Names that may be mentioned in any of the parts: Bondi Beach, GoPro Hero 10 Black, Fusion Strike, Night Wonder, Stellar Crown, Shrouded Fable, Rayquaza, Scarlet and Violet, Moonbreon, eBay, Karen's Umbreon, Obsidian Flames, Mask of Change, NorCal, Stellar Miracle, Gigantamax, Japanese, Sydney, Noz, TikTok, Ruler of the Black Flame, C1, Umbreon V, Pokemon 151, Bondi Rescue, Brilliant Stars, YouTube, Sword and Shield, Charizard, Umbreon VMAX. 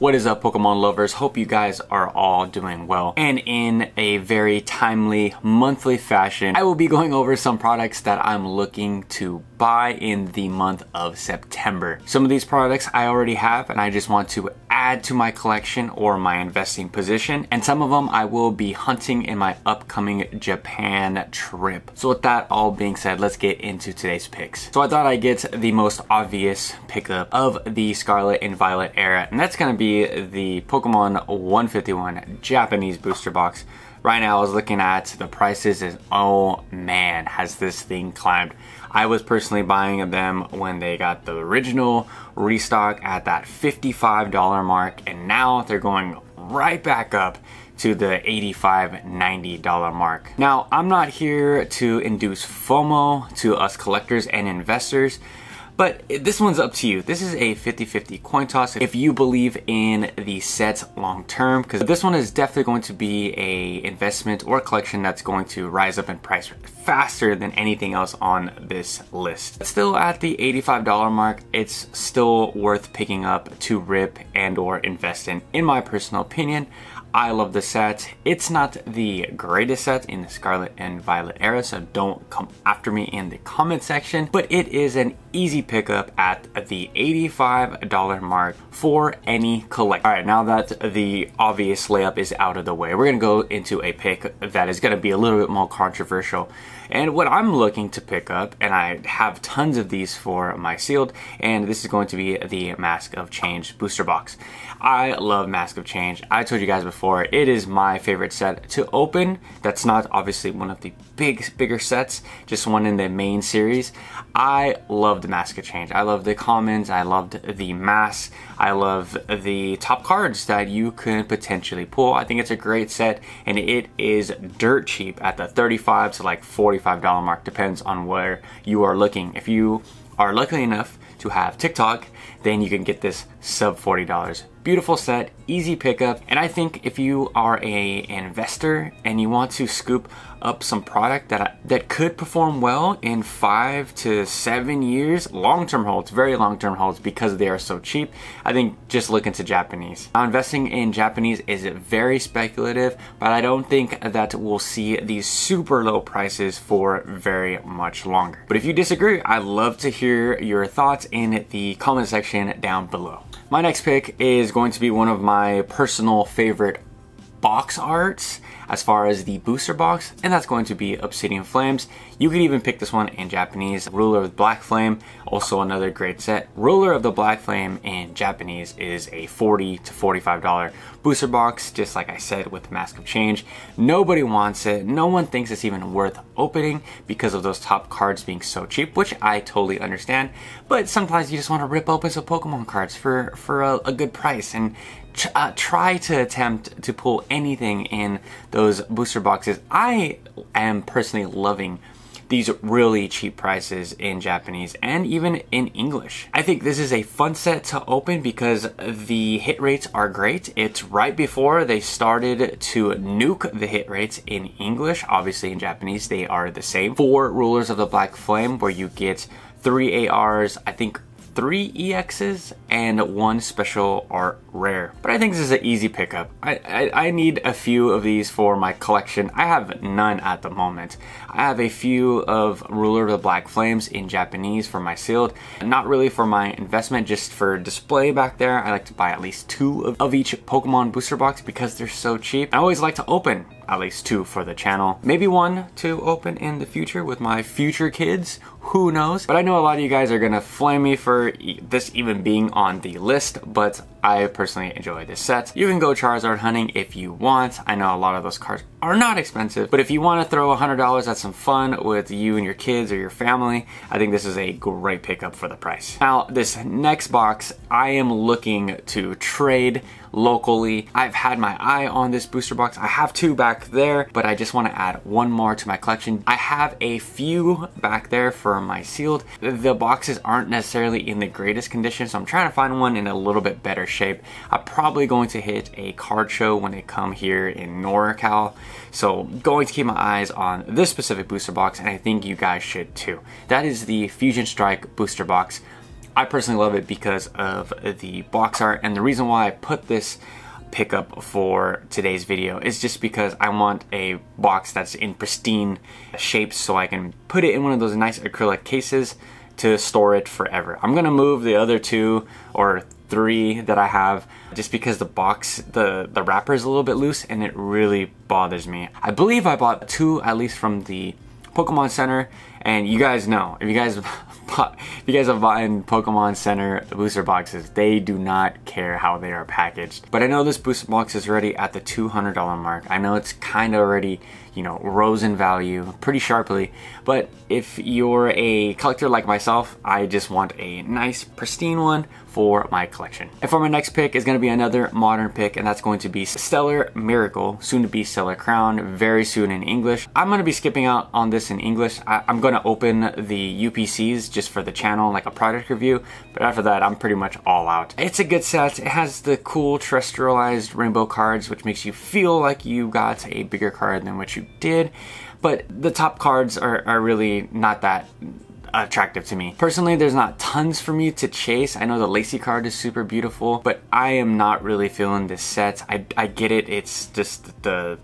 What is up, Pokemon lovers? Hope you guys are all doing well. And in a very timely monthly fashion, I will be going over some products that I'm looking to buy in the month of September. Some of these products I already have and I just want to add to my collection or my investing position, and some of them I will be hunting in my upcoming Japan trip. So with that all being said, let's get into today's picks. So I thought I'd get the most obvious pickup of the Scarlet and Violet era, and that's going to be the Pokemon 151 Japanese booster box. Right now I was looking at the prices and oh man, has this thing climbed. I was personally buying them when they got the original restock at that $55 mark, and now they're going right back up to the $85, $90 mark. Now I'm not here to induce FOMO to us collectors and investors, but this one's up to you. This is a 50-50 coin toss if you believe in the sets long term, because this one is definitely going to be a investment or collection that's going to rise up in price faster than anything else on this list. Still at the $85 mark, it's still worth picking up to rip and or invest in my personal opinion. I love the set. It's not the greatest set in the Scarlet and Violet era, so don't come after me in the comment section, but it is an easy pickup at the $85 mark for any collector. All right, now that the obvious layup is out of the way, we're gonna go into a pick that is gonna be a little bit more controversial. And what I'm looking to pick up, and I have tons of these for my sealed, and this is going to be the Mask of Change booster box. I love Mask of Change. I told you guys before, it is my favorite set to open. That's not obviously one of the bigger sets, just one in the main series. I loved Mask of Change. I loved the commons. I loved the masks. I love the top cards that you could potentially pull. I think it's a great set, and it is dirt cheap at the $35 to like $45 mark, depends on where you are looking. If you are lucky enough to have TikTok, then you can get this sub $40. Beautiful set, easy pickup, and I think if you are an investor and you want to scoop up some product that could perform well in 5 to 7 years, long-term holds, very long-term holds, because they are so cheap, I think just look into Japanese. Now, investing in Japanese is very speculative, but I don't think that we'll see these super low prices for very much longer. But if you disagree, I'd love to hear your thoughts in the comment section down below. My next pick is going to be one of my personal favorite box arts as far as the booster box, and that's going to be Obsidian Flames. You could even pick this one in Japanese. Ruler of the Black Flame, also another great set. Ruler of the Black Flame in Japanese is a $40 to $45 booster box, just like I said with Mask of Change. Nobody wants it. No one thinks it's even worth opening because of those top cards being so cheap, which I totally understand, but sometimes you just want to rip open some Pokemon cards for a good price and try to attempt to pull anything in those booster boxes. I am personally loving these really cheap prices in Japanese and even in English. I think this is a fun set to open because the hit rates are great. It's right before they started to nuke the hit rates in English. Obviously in Japanese they are the same. For Rulers of the Black Flame, where you get 3 ARs, I think 3 EXs and 1 special or rare. But I think this is an easy pickup. I need a few of these for my collection. I have none at the moment. I have a few of Ruler of the Black Flames in Japanese for my sealed. Not really for my investment, just for display back there. I like to buy at least 2 of each Pokemon booster box because they're so cheap. I always like to open at least 2 for the channel. Maybe 1 to open in the future with my future kids, who knows? But I know a lot of you guys are gonna flame me for this even being on the list, but I personally enjoy this set. You can go Charizard hunting if you want. I know a lot of those cards are not expensive, but if you wanna throw $100 at some fun with you and your kids or your family, I think this is a great pickup for the price. Now, this next box, I am looking to trade locally. I've had my eye on this booster box. I have 2 back there, but I just want to add 1 more to my collection. I have a few back there for my sealed. The boxes aren't necessarily in the greatest condition, so I'm trying to find one in a little bit better shape. I'm probably going to hit a card show when they come here in NorCal, so going to keep my eyes on this specific booster box, and I think you guys should too. That is the Fusion Strike booster box. I personally love it because of the box art, and the reason why I put this pickup for today's video is just because I want a box that's in pristine shapes so I can put it in one of those nice acrylic cases to store it forever. I'm gonna move the other two or three that I have just because the box, the wrapper is a little bit loose and it really bothers me. I believe I bought two at least from the Pokemon Center, and you guys know, if you guys are buying Pokemon Center booster boxes, they do not care how they are packaged. But I know this booster box is already at the $200 mark. I know it's kind of already, you know, rose in value pretty sharply, but if you're a collector like myself, I just want a nice pristine one for my collection. And for my next pick is going to be another modern pick, and that's going to be Stellar Miracle, soon to be Stellar Crown, very soon in English. I'm going to be skipping out on this in English. I'm going to open the UPCs just for the channel, like a product review, but after that I'm pretty much all out. It's a good set. It has the cool terrestrialized rainbow cards, which makes you feel like you got a bigger card than what you did, but the top cards are really not that attractive to me. Personally, there's not tons for me to chase. I know the Lacey card is super beautiful, but I am not really feeling this set. I get it. It's just the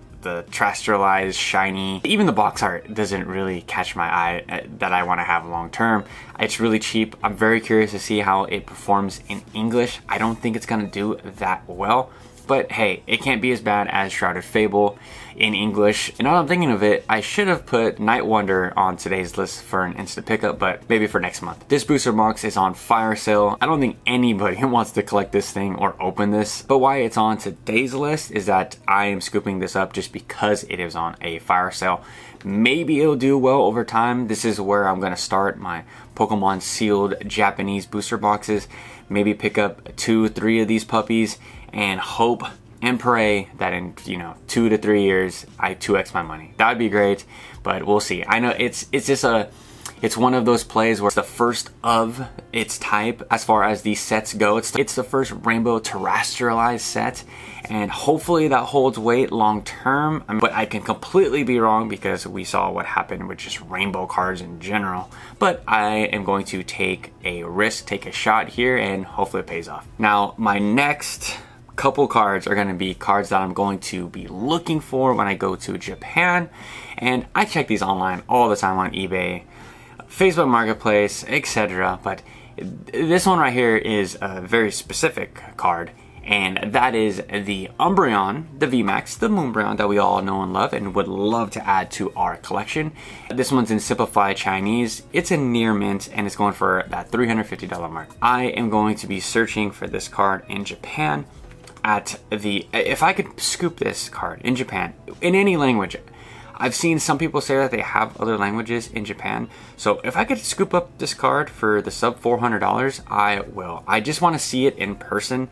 terrestrialized, shiny. Even the box art doesn't really catch my eye that I want to have long term. It's really cheap. I'm very curious to see how it performs in English. I don't think it's going to do that well, but hey, it can't be as bad as Shrouded Fable in English. And now that I'm thinking of it, I should have put Night Wonder on today's list for an instant pickup, but maybe for next month. This booster box is on fire sale. I don't think anybody wants to collect this thing or open this, but why it's on today's list is that I am scooping this up just because it is on a fire sale. Maybe it'll do well over time. This is where I'm gonna start my Pokemon sealed Japanese booster boxes. Maybe pick up 2-3 of these puppies and hope and pray that in, you know, 2 to 3 years I 2x my money. That would be great, but we'll see. I know it's just a, it's one of those plays where it's the first of its type as far as these sets go. It's the first rainbow terrestrialized set, and hopefully that holds weight long term. But I can completely be wrong because we saw what happened with just rainbow cards in general. But I am going to take a risk, take a shot here, and hopefully it pays off. Now, my next couple cards are going to be cards that I'm going to be looking for when I go to Japan. And I check these online all the time on eBay, Facebook Marketplace, etc. But this one right here is a very specific card, and that is the Umbreon, the VMAX, the Moonbreon that we all know and love and would love to add to our collection. This one's in simplified Chinese. It's a near mint, and it's going for that $350 mark. I am going to be searching for this card in Japan. If I could scoop this card in Japan, in any language. I've seen some people say that they have other languages in Japan. So if I could scoop up this card for the sub $400, I will. I just want to see it in person,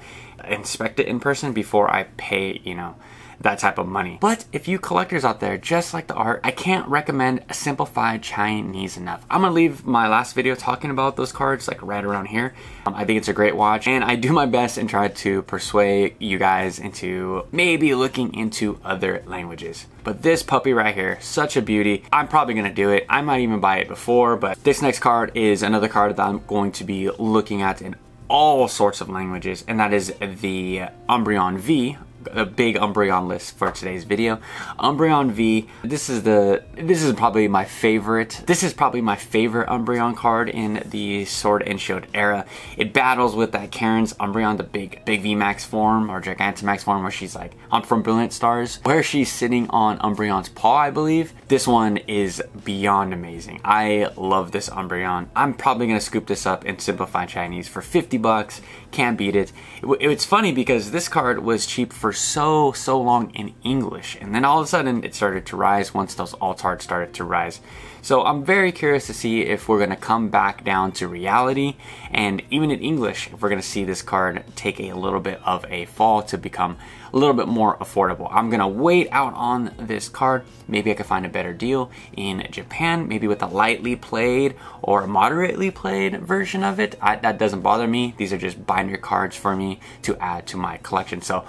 inspect it in person before I pay, you know, that type of money. But if you collectors out there just like the art, I can't recommend a simplified Chinese enough. I'm gonna leave my last video talking about those cards like right around here. I think it's a great watch, and I do my best and try to persuade you guys into maybe looking into other languages. But this puppy right here, such a beauty. I'm probably gonna do it. I might even buy it before, but this next card is another card that I'm going to be looking at in all sorts of languages, and that is the Umbreon V. A big Umbreon list for today's video. Umbreon V, this is probably my favorite. This is probably my favorite Umbreon card in the Sword and Shield era. It battles with that Karen's Umbreon, the big VMAX form or Gigantamax form where she's like, I'm from Brilliant Stars, where she's sitting on Umbreon's paw, I believe. This one is beyond amazing. I love this Umbreon. I'm probably gonna scoop this up in simplified Chinese for 50 bucks. Can't beat it. It's funny because this card was cheap for so long in English, and then all of a sudden it started to rise once those alt arts started to rise. So I'm very curious to see if we're gonna come back down to reality, and even in English, if we're gonna see this card take a little bit of a fall to become a little bit more affordable. I'm gonna wait out on this card. Maybe I can find a better deal in Japan, maybe with a lightly played or moderately played version of it. That doesn't bother me. These are just binary cards for me to add to my collection. So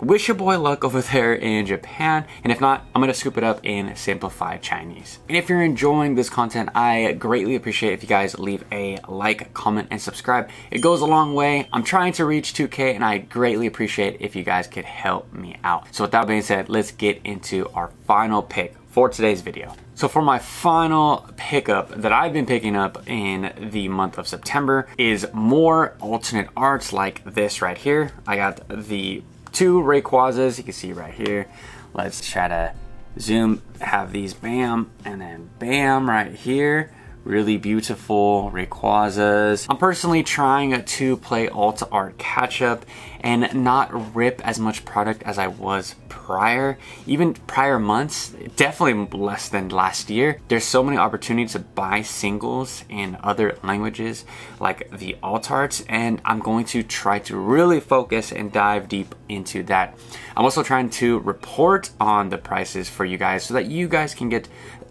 Wish your boy luck over there in Japan, and if not, I'm gonna scoop it up in simplified Chinese. And if you're enjoying this content, I greatly appreciate if you guys leave a like, comment, and subscribe. It goes a long way. I'm trying to reach 2K, and I greatly appreciate if you guys could help me out. So with that being said, let's get into our final pick for today's video. So for my final pickup that I've been picking up in the month of September is more alternate arts like this right here. I got the two Rayquazas, you can see right here. Let's try to zoom, have these bam, and then bam right here. Really beautiful Rayquazas. I'm personally trying to play alt art catch up and not rip as much product as I was prior. Even prior months, definitely less than last year. There's so many opportunities to buy singles in other languages like the alt arts, and I'm going to try to really focus and dive deep into that. I'm also trying to report on the prices for you guys so that you guys can get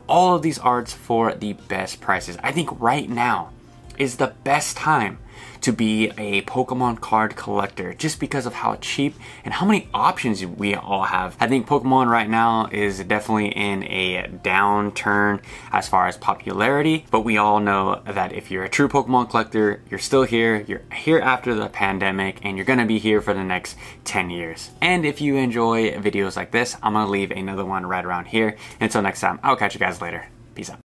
all of these arts for the best prices. I think right now is the best time to be a Pokemon card collector just because of how cheap and how many options we all have. I think Pokemon right now is definitely in a downturn as far as popularity, but we all know that if you're a true Pokemon collector, you're still here, you're here after the pandemic, and you're gonna be here for the next 10 years. And if you enjoy videos like this, I'm gonna leave another one right around here. Until next time, I'll catch you guys later. Peace out.